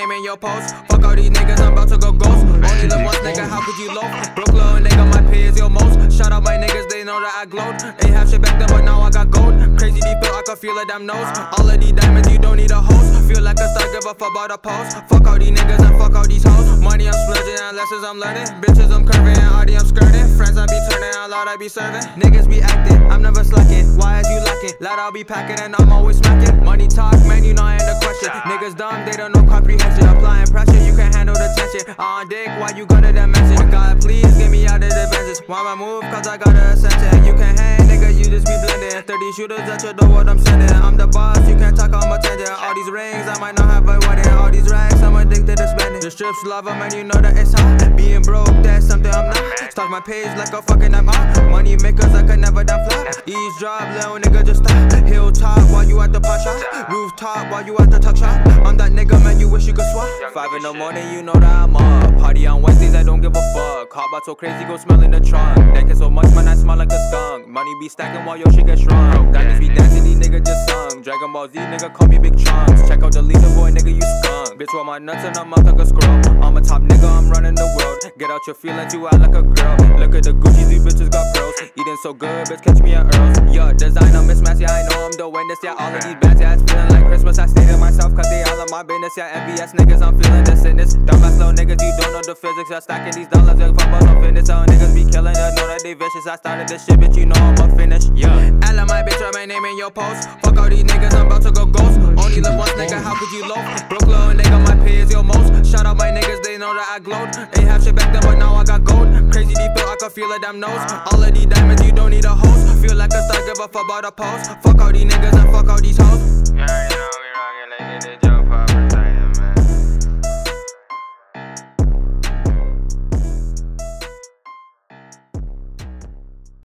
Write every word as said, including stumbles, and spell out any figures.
name in your post. Fuck all these niggas, I'm about to go ghost. Only the once, nigga, how could you loaf? Broke low, nigga, my pay is your most. Shout out my niggas, they know that I glowed. Ain't have shit back then, but now I got gold. Crazy deep, I can feel a damn nose. All of these diamonds, you don't need a host. Feel like a star, give a fuck about a post. Fuck all these niggas and fuck all these hoes. Money I'm splurging and lessons I'm learning. Bitches I'm curving and already I'm skirting. Friends I be turning, out loud I be serving. Niggas be acting, I'm never slacking. Why is you lacking? Loud I'll be packing and I'm always smacking. Money talk, man, you not in the question. Niggas dumb, they don't know comprehension. Applying pressure, you can't handle the tension. On dick, why you go to that mansion? God, please get me out of the business. Why my move? Cause I got a ascension. You can't hang, nigga, you just be blending. thirty shooters at your door, what I'm sending. I'm the boss, you can't talk on my tender. All these rings, I might not have a wedding. All these racks, I'm addicted to spending. The strips lava, man, you know that it's hot. Being broke, that's something I'm not. Stock my page like a fucking I'm out. Money makers, I could never down flop. Eavesdrop, little nigga, just stop. Hilltop, while you at the pot shop. Rooftop, while you at the tuck shop. I'm that nigga, man, you wish you could swap. Five in the morning, you know that I'm up. Party on Wednesdays, I don't give a fuck. Hot box so crazy, go smell in the trunk. Thanking so much, man, I smell like a skunk. Money be stacking while your shit get shrunk. Diamonds be dancing, these niggas just sung. Dragon Ball Z, nigga, call me Big Trunks. Check out the leader, boy, nigga, you skunk. Bitch, roll my nuts and I'm out like a scrub. I'm a top nigga, I'm running the world. Get out your feelings, you act like a girl. Look at the Gucci, these bitches got pearls. Eating so good, bitch, catch me at Earl's. Yeah, design a mismatch, yeah, I know I'm the witness. Yeah, all of these bands, yeah, it's feeling like Christmas. I stay to myself, cause they all in my business. Yeah, M B S niggas, I'm feeling the sickness. Dumbass little niggas, you don't know the physics. I stacking these dollars, like football, I'm finished. All niggas be killing, I know that they vicious. I started this shit, bitch, you know I'm a finish. Yeah, I love my bitch, write my name in your post. Fuck all these niggas, I'm about to go ghost. Only live once, nigga, how could you loaf? Broke little nigga, my pay is your most. Shout out my niggas, they know that I glowed. Ain't have shit back then, but now I got gold. Crazy deep, I can feel a damn nose. All of these diamonds, you don't need a host. Feel like a star, give a fuck about a post. Fuck all these niggas and fuck all these hoes.